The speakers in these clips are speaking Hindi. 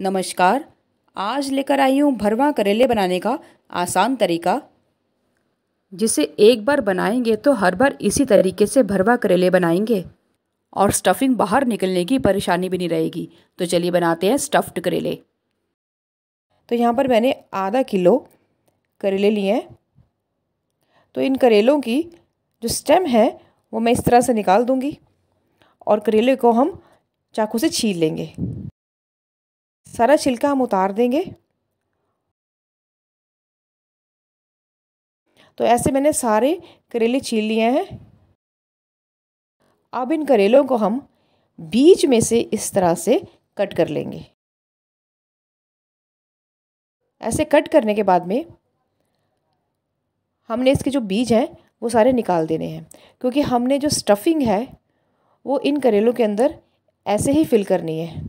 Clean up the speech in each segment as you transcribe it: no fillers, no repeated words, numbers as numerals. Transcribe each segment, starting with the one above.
नमस्कार, आज लेकर आई हूँ भरवा करेले बनाने का आसान तरीका, जिसे एक बार बनाएंगे तो हर बार इसी तरीके से भरवा करेले बनाएंगे और स्टफिंग बाहर निकलने की परेशानी भी नहीं रहेगी। तो चलिए बनाते हैं स्टफ्ड करेले। तो यहाँ पर मैंने आधा किलो करेले लिए हैं। तो इन करेलों की जो स्टेम है वो मैं इस तरह से निकाल दूँगी और करेले को हम चाकू से छील लेंगे। सारा छिलका हम उतार देंगे। तो ऐसे मैंने सारे करेले छील लिए हैं। अब इन करेलों को हम बीच में से इस तरह से कट कर लेंगे। ऐसे कट करने के बाद में हमने इसके जो बीज हैं वो सारे निकाल देने हैं, क्योंकि हमने जो स्टफिंग है वो इन करेलों के अंदर ऐसे ही फिल करनी है।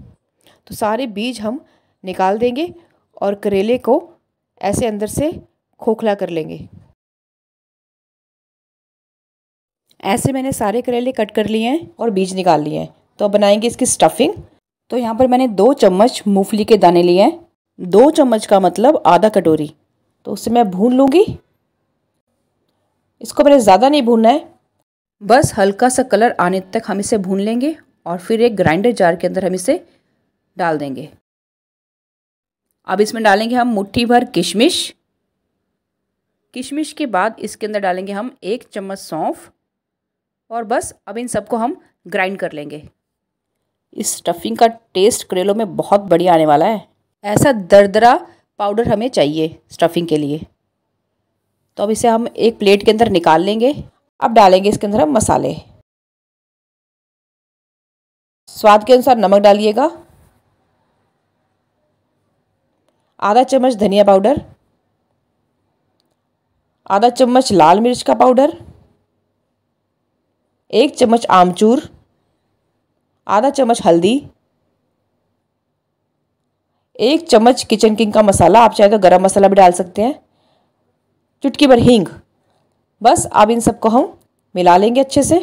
तो सारे बीज हम निकाल देंगे और करेले को ऐसे अंदर से खोखला कर लेंगे। ऐसे मैंने सारे करेले कट कर लिए हैं और बीज निकाल लिए हैं। तो अब बनाएंगे इसकी स्टफिंग। तो यहाँ पर मैंने 2 चम्मच मूंगफली के दाने लिए हैं। 2 चम्मच का मतलब आधा कटोरी। तो उसे मैं भून लूँगी। इसको मैंने ज़्यादा नहीं भूनना है, बस हल्का सा कलर आने तक हम इसे भून लेंगे और फिर एक ग्राइंडर जार के अंदर हम इसे डाल देंगे। अब इसमें डालेंगे हम मुट्ठी भर किशमिश। किशमिश के बाद इसके अंदर डालेंगे हम 1 चम्मच सौंफ और बस अब इन सबको हम ग्राइंड कर लेंगे। इस स्टफिंग का टेस्ट करेलों में बहुत बढ़िया आने वाला है। ऐसा दरदरा पाउडर हमें चाहिए स्टफिंग के लिए। तो अब इसे हम एक प्लेट के अंदर निकाल लेंगे। अब डालेंगे इसके अंदर हम मसाले। स्वाद के अनुसार नमक डालिएगा, आधा चम्मच धनिया पाउडर, आधा चम्मच लाल मिर्च का पाउडर, 1 चम्मच आमचूर, आधा चम्मच हल्दी, 1 चम्मच किचन किंग का मसाला। आप चाहे तो गरम मसाला भी डाल सकते हैं। चुटकी भर हींग। बस अब इन सबको हम मिला लेंगे अच्छे से।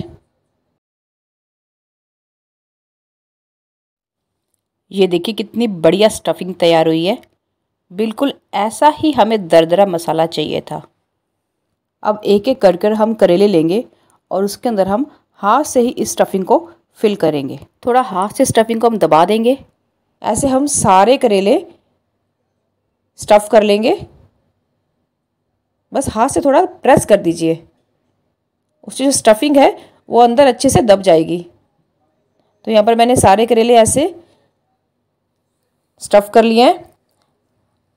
ये देखिए कितनी बढ़िया स्टफिंग तैयार हुई है। बिल्कुल ऐसा ही हमें दरदरा मसाला चाहिए था। अब एक एक कर हम करेले लेंगे और उसके अंदर हम हाथ से ही इस स्टफिंग को फिल करेंगे। थोड़ा हाथ से स्टफिंग को हम दबा देंगे। ऐसे हम सारे करेले स्टफ़ कर लेंगे। बस हाथ से थोड़ा प्रेस कर दीजिए, उसकी जो स्टफिंग है वो अंदर अच्छे से दब जाएगी। तो यहाँ पर मैंने सारे करेले ऐसे स्टफ़ कर लिए हैं।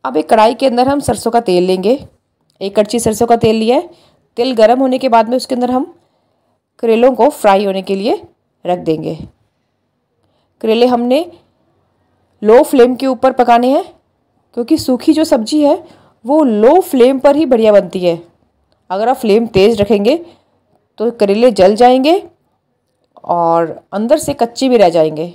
अब एक कढ़ाई के अंदर हम सरसों का तेल लेंगे। 1 कड़छी सरसों का तेल लिया है। तेल गर्म होने के बाद में उसके अंदर हम करेलों को फ्राई होने के लिए रख देंगे। करेले हमने लो फ्लेम के ऊपर पकाने हैं, क्योंकि सूखी जो सब्जी है वो लो फ्लेम पर ही बढ़िया बनती है। अगर आप फ्लेम तेज़ रखेंगे तो करेले जल जाएंगे और अंदर से कच्चे भी रह जाएंगे।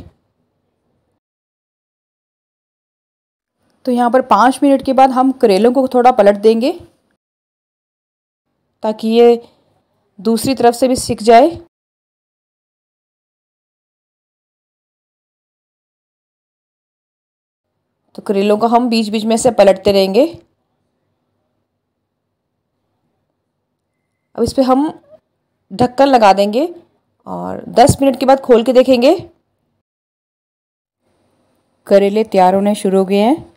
तो यहाँ पर 5 मिनट के बाद हम करेलों को थोड़ा पलट देंगे ताकि ये दूसरी तरफ से भी सिक जाए। तो करेलों को हम बीच बीच में से पलटते रहेंगे। अब इस पर हम ढक्कन लगा देंगे और 10 मिनट के बाद खोल के देखेंगे। करेले तैयार होने शुरू हो गए हैं।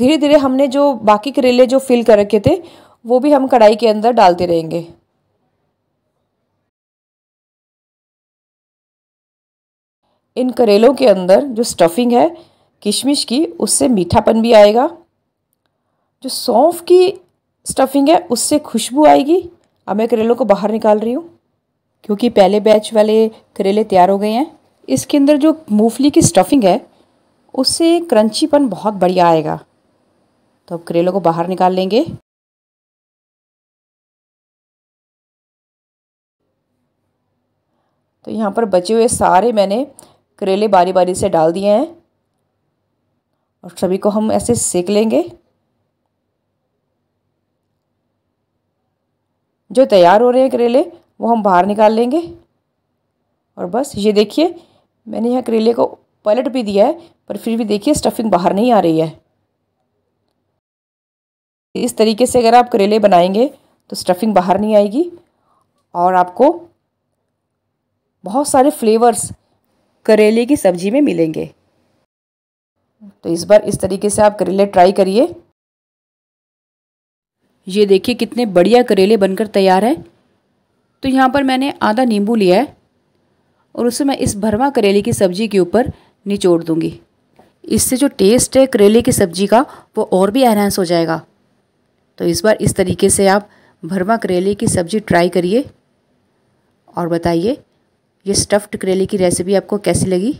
धीरे धीरे हमने जो बाकी करेले जो फिल कर रखे थे वो भी हम कढ़ाई के अंदर डालते रहेंगे। इन करेलों के अंदर जो स्टफिंग है किशमिश की, उससे मीठापन भी आएगा। जो सौंफ की स्टफिंग है उससे खुशबू आएगी। अब मैं करेलों को बाहर निकाल रही हूँ, क्योंकि पहले बैच वाले करेले तैयार हो गए हैं। इसके अंदर जो मूंगफली की स्टफिंग है उससे क्रंचीपन बहुत बढ़िया आएगा। तो अब करेलों को बाहर निकाल लेंगे। तो यहाँ पर बचे हुए सारे मैंने करेले बारी बारी से डाल दिए हैं और सभी को हम ऐसे सेक लेंगे। जो तैयार हो रहे हैं करेले वो हम बाहर निकाल लेंगे। और बस ये देखिए मैंने यहाँ करेले को पलट भी दिया है, पर फिर भी देखिए स्टफिंग बाहर नहीं आ रही है। इस तरीके से अगर आप करेले बनाएंगे तो स्टफिंग बाहर नहीं आएगी और आपको बहुत सारे फ्लेवर्स करेले की सब्जी में मिलेंगे। तो इस बार इस तरीके से आप करेले ट्राई करिए। ये देखिए कितने बढ़िया करेले बनकर तैयार है। तो यहाँ पर मैंने आधा नींबू लिया है और उसे मैं इस भरवा करेले की सब्ज़ी के ऊपर निचोड़ दूँगी। इससे जो टेस्ट है करेले की सब्ज़ी का वो और भी एनहांस हो जाएगा। तो इस बार इस तरीके से आप भरवा करेले की सब्ज़ी ट्राई करिए और बताइए ये स्टफ्ड करेले की रेसिपी आपको कैसी लगी,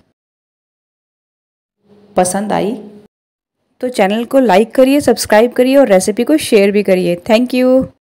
पसंद आई। तो चैनल को लाइक करिए, सब्सक्राइब करिए और रेसिपी को शेयर भी करिए। Thank you.